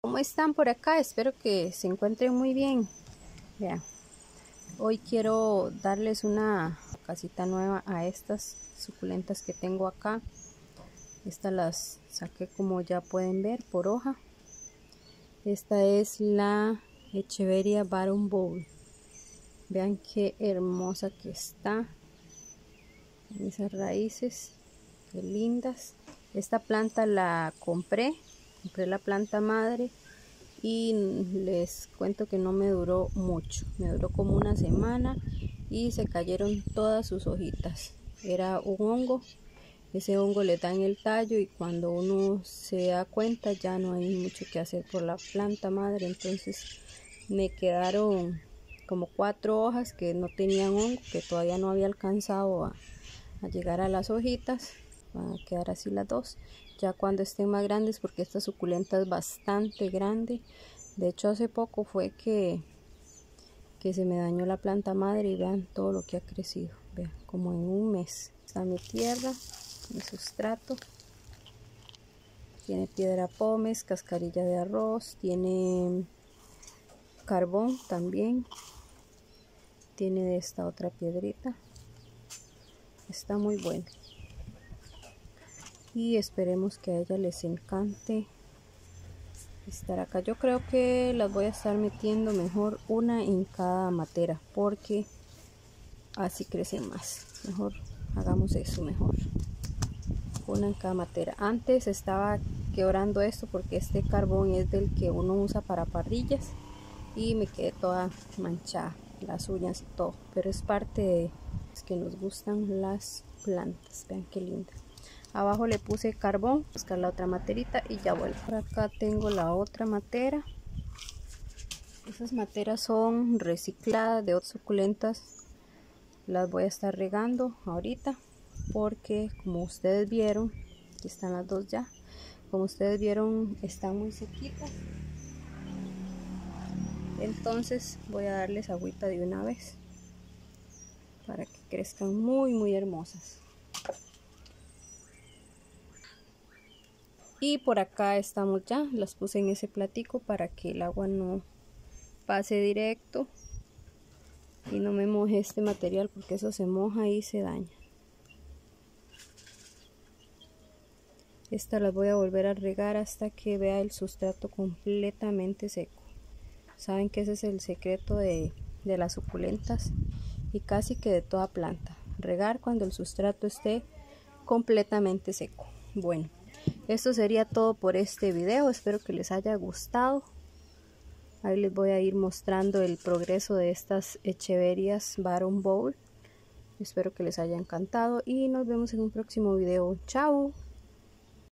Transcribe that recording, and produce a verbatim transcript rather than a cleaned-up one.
¿Cómo están por acá? Espero que se encuentren muy bien. Vean, hoy quiero darles una casita nueva a estas suculentas que tengo acá. Estas las saqué, como ya pueden ver, por hoja. Esta es la Echeveria Baron Bold. Vean qué hermosa que está. Esas raíces, qué lindas. Esta planta la compré. Compré la planta madre y les cuento que no me duró mucho, me duró como una semana y se cayeron todas sus hojitas. Era un hongo, ese hongo le da en el tallo y cuando uno se da cuenta ya no hay mucho que hacer por la planta madre. Entonces me quedaron como cuatro hojas que no tenían hongo, que todavía no había alcanzado a, a llegar a las hojitas. Van a quedar así las dos ya cuando estén más grandes, porque esta suculenta es bastante grande. De hecho, hace poco fue que que se me dañó la planta madre y vean todo lo que ha crecido. Vean, como en un mes. Está mi tierra, mi sustrato, tiene piedra pómez, cascarilla de arroz, tiene carbón también, tiene de esta otra piedrita. Está muy buena y esperemos que a ella les encante estar acá. Yo creo que las voy a estar metiendo mejor una en cada matera, porque así crecen más. Mejor hagamos eso, mejor una en cada matera. Antes estaba quebrando esto porque este carbón es del que uno usa para parrillas y me quedé toda manchada, las uñas y todo, pero es parte de es que nos gustan las plantas. Vean qué linda. Abajo le puse carbón, buscar la otra materita y ya vuelvo. Por acá tengo la otra matera. Esas materas son recicladas de otras suculentas. Las voy a estar regando ahorita porque, como ustedes vieron, aquí están las dos ya. Como ustedes vieron, están muy sequitas. Entonces voy a darles agüita de una vez para que crezcan muy muy hermosas. Y por acá estamos ya, las puse en ese platico para que el agua no pase directo y no me moje este material, porque eso se moja y se daña. Estas las voy a volver a regar hasta que vea el sustrato completamente seco. Saben que ese es el secreto de, de las suculentas y casi que de toda planta. Regar cuando el sustrato esté completamente seco. Bueno. Esto sería todo por este video, espero que les haya gustado. Ahí les voy a ir mostrando el progreso de estas Echeverias Baron Bold. Espero que les haya encantado y nos vemos en un próximo video. ¡Chao!